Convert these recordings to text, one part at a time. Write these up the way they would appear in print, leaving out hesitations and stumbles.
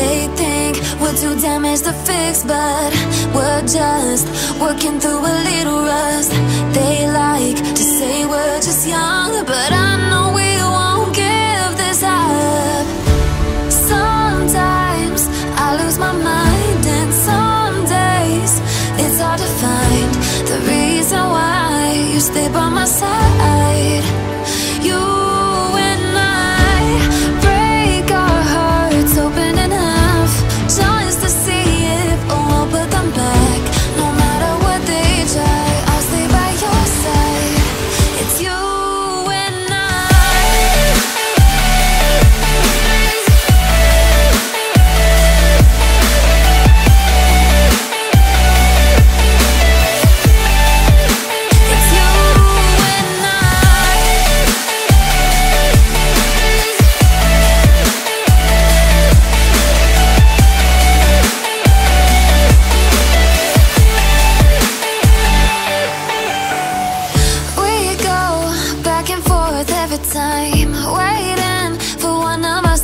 They think we're too damaged to fix, but we're just working through a little rust. They like to say we're just young, but I know we won't give this up. Sometimes I lose my mind, and some days it's hard to find the reason why you stay by my side.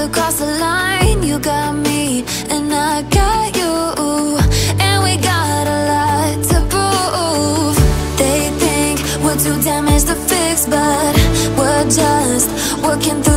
You cross the line, you got me and I got you, and we got a lot to prove. They think we're too damaged to fix, but we're just working through